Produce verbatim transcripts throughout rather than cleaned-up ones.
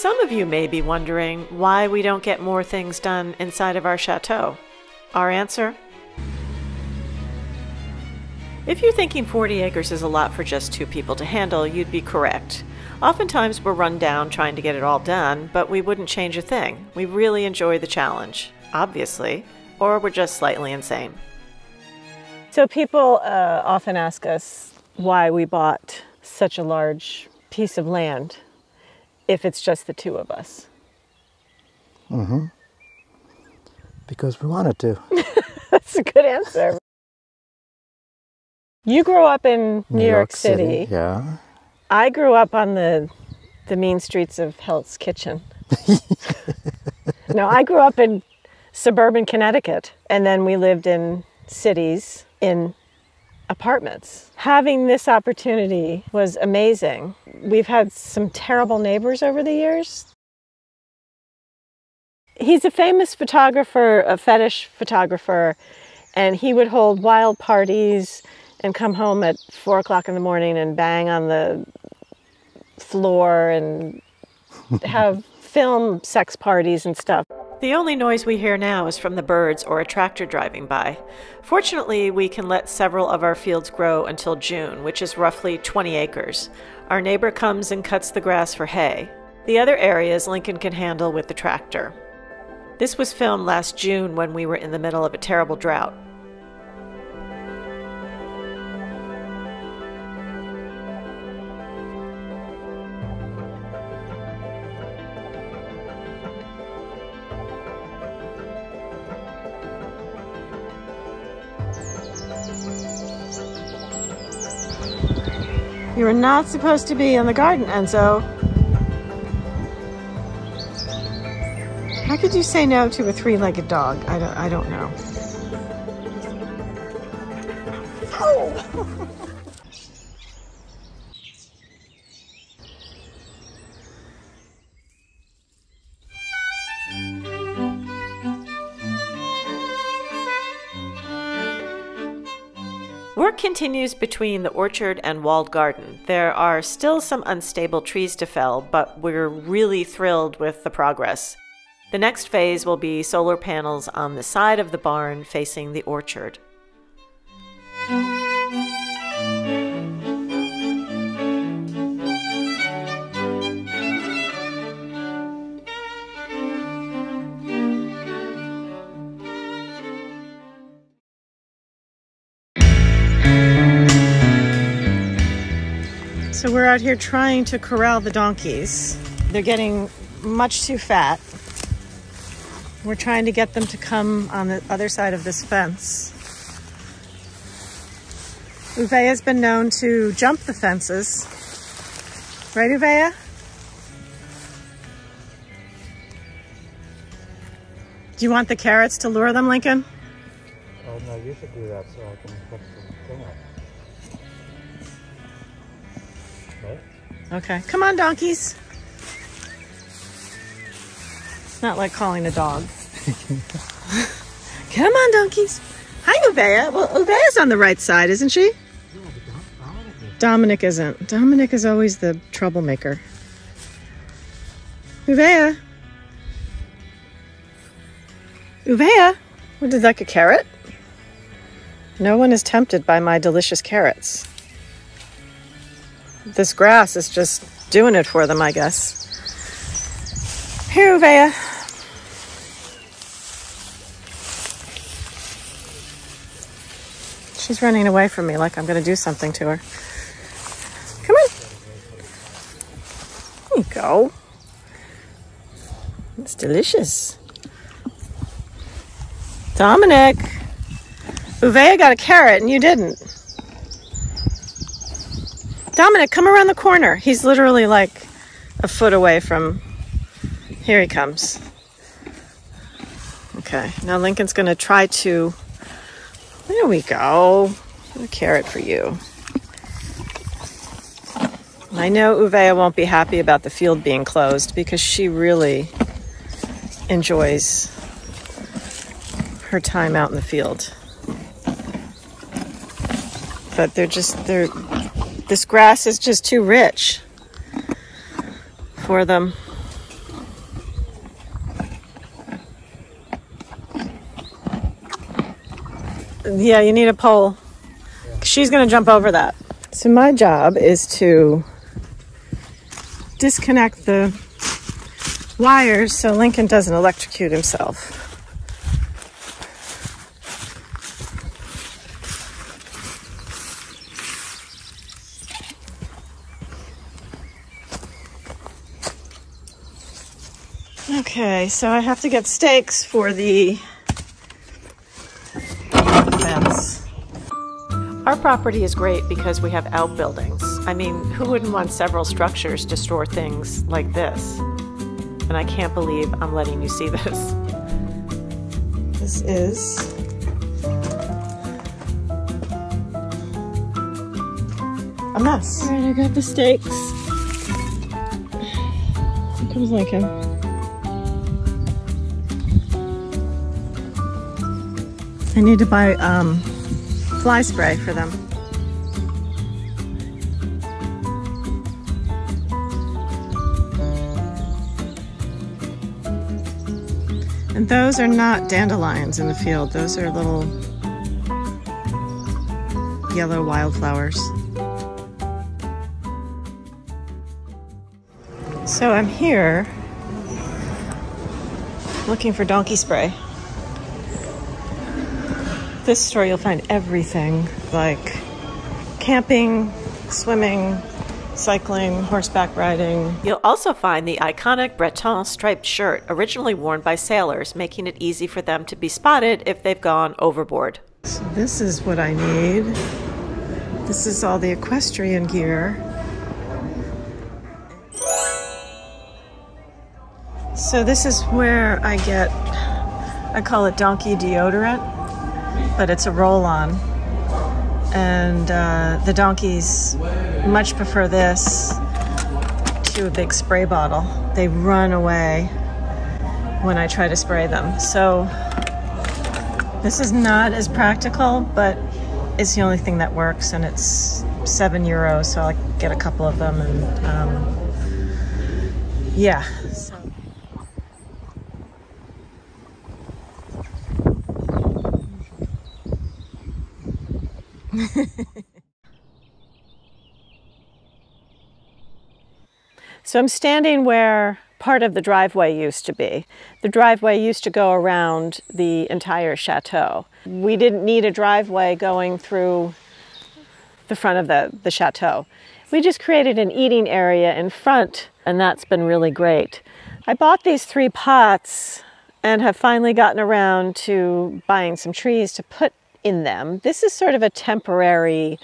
Some of you may be wondering why we don't get more things done inside of our chateau. Our answer? If you're thinking forty acres is a lot for just two people to handle, you'd be correct. Oftentimes we're run down trying to get it all done, but we wouldn't change a thing. We really enjoy the challenge, obviously, or we're just slightly insane. So people uh, often ask us why we bought such a large piece of land if it's just the two of us. Mm-hmm. Because we wanted to. That's a good answer. You grew up in New, New York, York City. City. Yeah. I grew up on the, the mean streets of Hell's Kitchen. No, I grew up in suburban Connecticut, and then we lived in cities in apartments. Having this opportunity was amazing. We've had some terrible neighbors over the years. He's a famous photographer, a fetish photographer, and he would hold wild parties and come home at four o'clock in the morning and bang on the floor and have film sex parties and stuff. The only noise we hear now is from the birds or a tractor driving by. Fortunately, we can let several of our fields grow until June, which is roughly twenty acres. Our neighbor comes and cuts the grass for hay. The other areas Lincoln can handle with the tractor. This was filmed last June when we were in the middle of a terrible drought. You are not supposed to be in the garden, Enzo. How could you say no to a three-legged dog? I don't, I don't know. Oh! Work continues between the orchard and walled garden. There are still some unstable trees to fell, but we're really thrilled with the progress. The next phase will be solar panels on the side of the barn facing the orchard. So we're out here trying to corral the donkeys. They're getting much too fat. We're trying to get them to come on the other side of this fence. Uvea has been known to jump the fences. Right, Uvea? Do you want the carrots to lure them, Lincoln? Oh, no, you should do that so I can put the thing up. Okay, come on, donkeys. It's not like calling a dog. Come on, donkeys. Hi, Uvea. Well, Uvea's on the right side, isn't she? No, but Dominic. Dominic isn't. Dominic is always the troublemaker. Uvea. Uvea. Would you like a carrot? No one is tempted by my delicious carrots. This grass is just doing it for them, I guess. Here, Uvea. She's running away from me like I'm going to do something to her. Come on. There you go. It's delicious. Dominic. Uvea got a carrot and you didn't. Dominic, come around the corner. He's literally like a foot away from... Here he comes. Okay, now Lincoln's going to try to... There we go. A carrot for you. I know Uvea won't be happy about the field being closed because she really enjoys her time out in the field. But they're just... they're. This grass is just too rich for them. Yeah, you need a pole. Yeah. She's going to jump over that. So my job is to disconnect the wires so Lincoln doesn't electrocute himself. Okay, so I have to get stakes for the fence. Our property is great because we have outbuildings. I mean, who wouldn't want several structures to store things like this? And I can't believe I'm letting you see this. This is a mess. All right, I got the stakes. Here comes Lincoln. I need to buy um, fly spray for them. And those are not dandelions in the field. Those are little yellow wildflowers. So I'm here looking for donkey spray. This store, you'll find everything like camping, swimming, cycling, horseback riding. You'll also find the iconic Breton striped shirt, originally worn by sailors, making it easy for them to be spotted if they've gone overboard. So this is what I need. This is all the equestrian gear. So this is where I get, I call it donkey deodorant. But it's a roll-on, and uh, the donkeys much prefer this to a big spray bottle. They run away when I try to spray them. So this is not as practical, but it's the only thing that works, and it's seven euros, so I'll get a couple of them, and um, yeah. So I'm standing where part of the driveway used to be. The driveway used to go around the entire chateau. We didn't need a driveway going through the front of the, the chateau. We just created an eating area in front, and that's been really great. I bought these three pots and have finally gotten around to buying some trees to put in them. This is sort of a temporary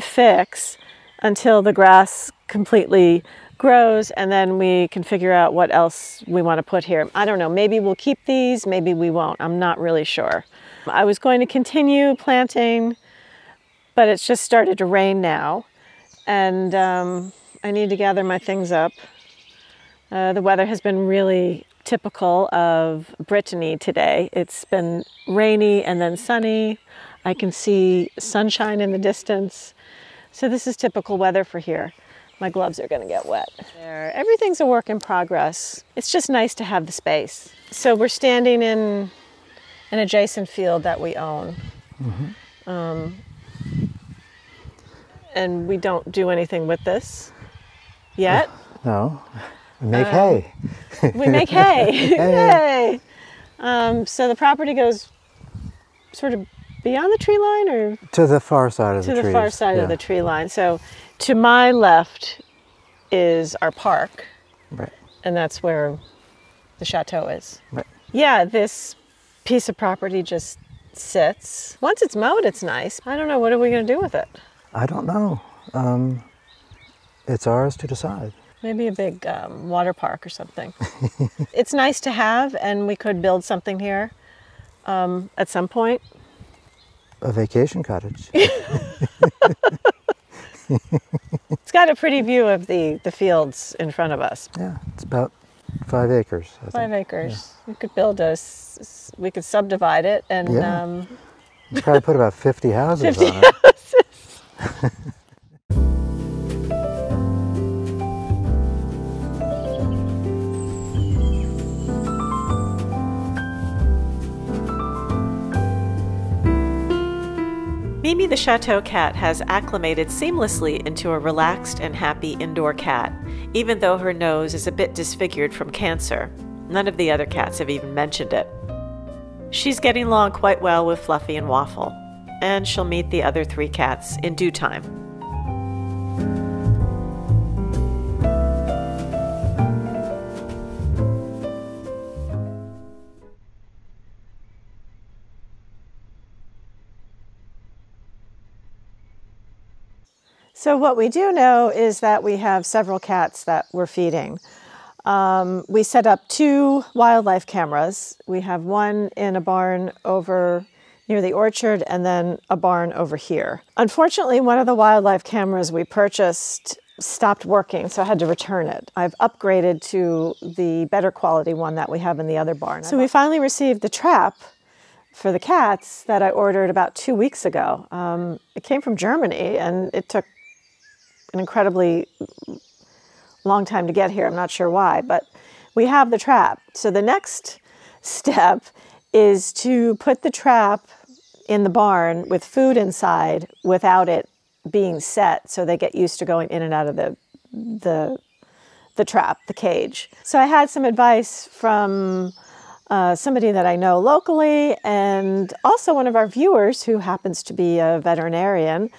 fix until the grass completely grows, and then we can figure out what else we want to put here. I don't know, maybe we'll keep these, maybe we won't. I'm not really sure. I was going to continue planting, but it's just started to rain now, and um, I need to gather my things up. Uh, the weather has been really typical of Brittany today. It's been rainy and then sunny. I can see sunshine in the distance. So this is typical weather for here. My gloves are going to get wet. There. Everything's a work in progress. It's just nice to have the space. So we're standing in an adjacent field that we own. Mm-hmm. um, and we don't do anything with this yet. No. We make uh, hay. We make hay. Hey. Yay. Um, so the property goes sort of beyond the tree line, or? To the far side of the tree line. To the far side yeah. of the tree line. So to my left is our park. Right. And that's where the chateau is. Right. Yeah, this piece of property just sits. Once it's mowed, it's nice. I don't know. What are we going to do with it? I don't know. Um, it's ours to decide. Maybe a big um, water park or something. It's nice to have, and we could build something here um, at some point. A vacation cottage. It's got a pretty view of the, the fields in front of us. Yeah, it's about five acres. I five think. acres. Yeah. We could build a, we could subdivide it, and yeah. um, You'd probably put about fifty houses fifty on houses. it. Mimi the Chateau Cat has acclimated seamlessly into a relaxed and happy indoor cat, even though her nose is a bit disfigured from cancer. None of the other cats have even mentioned it. She's getting along quite well with Fluffy and Waffle, and she'll meet the other three cats in due time. So what we do know is that we have several cats that we're feeding. Um, we set up two wildlife cameras. We have one in a barn over near the orchard and then a barn over here. Unfortunately, one of the wildlife cameras we purchased stopped working, so I had to return it. I've upgraded to the better quality one that we have in the other barn. So we finally received the trap for the cats that I ordered about two weeks ago. Um, it came from Germany and it took an incredibly long time to get here. I'm not sure why, but we have the trap. So the next step is to put the trap in the barn with food inside without it being set, so they get used to going in and out of the, the, the trap, the cage. So I had some advice from uh, somebody that I know locally and also one of our viewers who happens to be a veterinarian,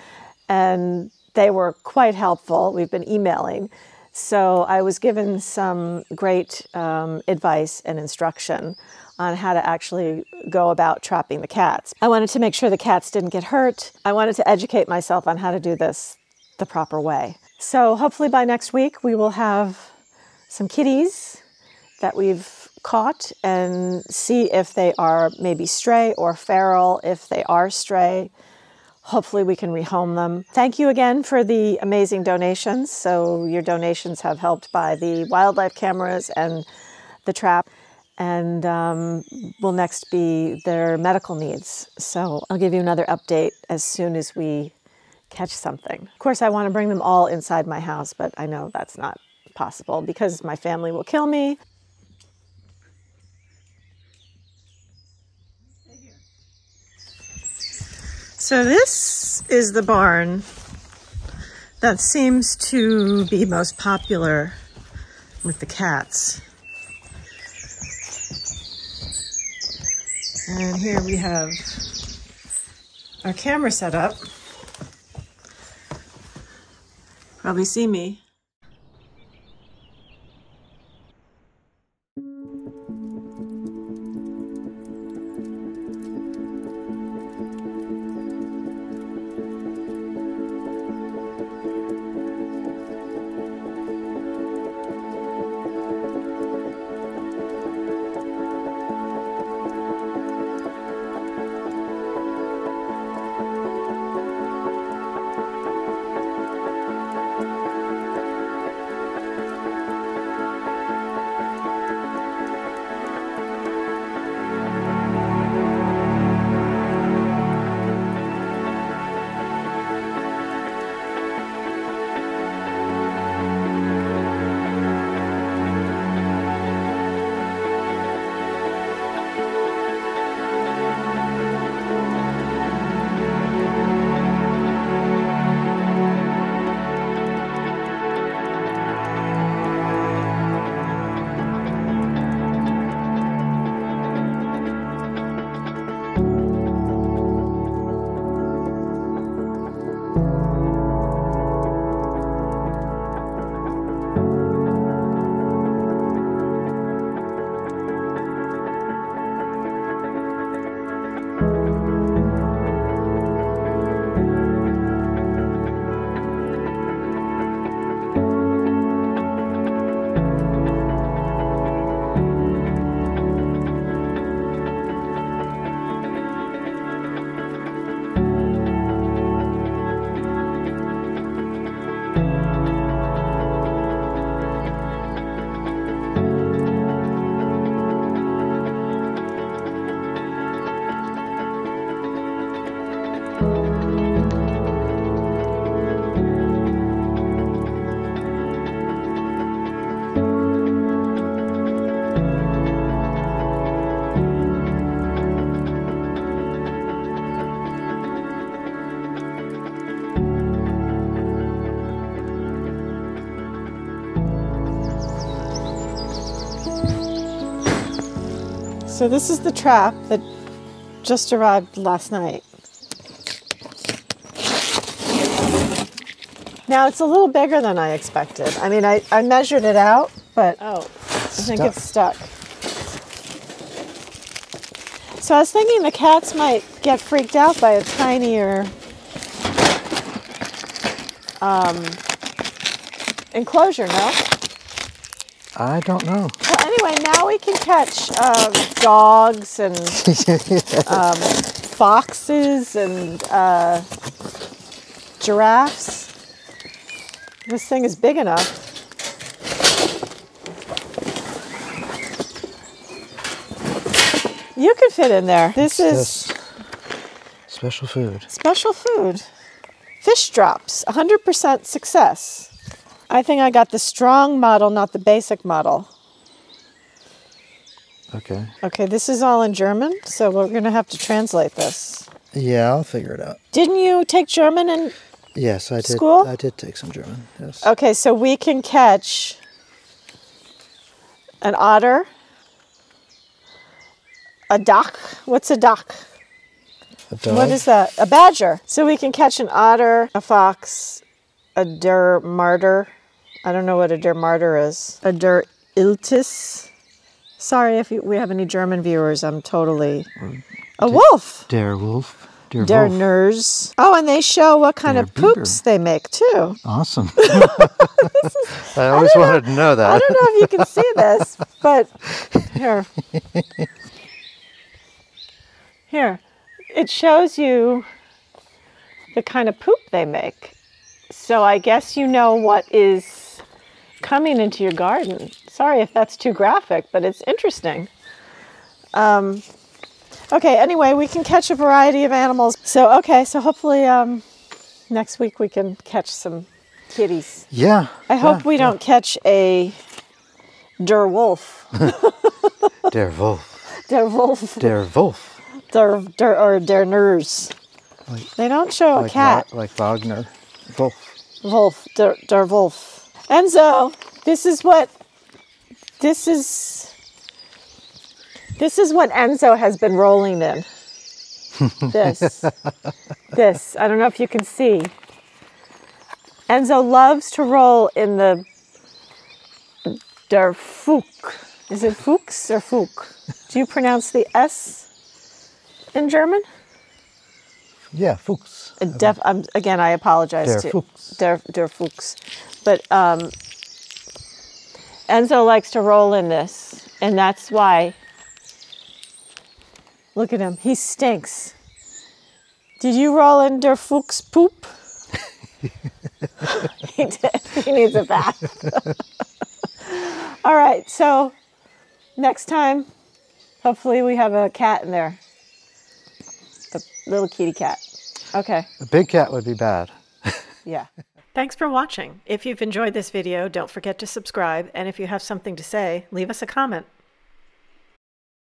and they were quite helpful. We've been emailing. So I was given some great um, advice and instruction on how to actually go about trapping the cats. I wanted to make sure the cats didn't get hurt. I wanted to educate myself on how to do this the proper way. So hopefully by next week we will have some kitties that we've caught and see if they are maybe stray or feral. If they are stray, hopefully we can rehome them. Thank you again for the amazing donations. So your donations have helped buy the wildlife cameras and the trap, and um, will next be their medical needs. So I'll give you another update as soon as we catch something. Of course, I want to bring them all inside my house, but I know that's not possible because my family will kill me. So this is the barn that seems to be most popular with the cats. And here we have our camera set up. Probably see me. So this is the trap that just arrived last night. Now it's a little bigger than I expected. I mean, I, I measured it out, but oh, I think it's stuck. So I was thinking the cats might get freaked out by a tinier um, enclosure, no? I don't know. Well, anyway, now we can catch uh, dogs and um, foxes and uh, giraffes. This thing is big enough. You could fit in there. This is yes. Special food. Special food. Fish drops, one hundred percent success. I think I got the strong model, not the basic model. Okay. Okay, this is all in German, so we're going to have to translate this. Yeah, I'll figure it out. Didn't you take German and... Yes, I did. School? I did take some German, yes. Okay, so we can catch an otter, a duck. What's a duck? A dog? What is that? A badger. So we can catch an otter, a fox, a der martyr. I don't know what a der martyr is. A der iltis. Sorry if you, we have any German viewers, I'm totally... Or a de wolf. Der wolf. Their nerves. Oh, and they show what kind They're of poops bigger. They make too. Awesome. is, I always I wanted know, to know that. I don't know if you can see this, but here. Here. It shows you the kind of poop they make. So I guess you know what is coming into your garden. Sorry if that's too graphic, but it's interesting. Um... Okay, anyway, we can catch a variety of animals. So, okay, so hopefully um, next week we can catch some kitties. Yeah. I hope yeah, we yeah. don't catch a der wolf. Der wolf. Der wolf. Der wolf. Der, der, or der nurse. Like, they don't show like a cat. Like Wagner. Wolf. Wolf. Der, der wolf. Enzo, this is what, this is... This is what Enzo has been rolling in. This. This. I don't know if you can see. Enzo loves to roll in the der Fuchs. Is it Fuchs or Fuchs? Do you pronounce the S in German? Yeah, Fuchs. Def, um, again, I apologize der to Fuchs. Der, der Fuchs. But um, Enzo likes to roll in this, and that's why... Look at him. He stinks. Did you roll in der Fuchs poop? He did. He needs a bath. All right. So next time, hopefully we have a cat in there. A little kitty cat. Okay. A big cat would be bad. Yeah. Thanks for watching. If you've enjoyed this video, don't forget to subscribe. And if you have something to say, leave us a comment.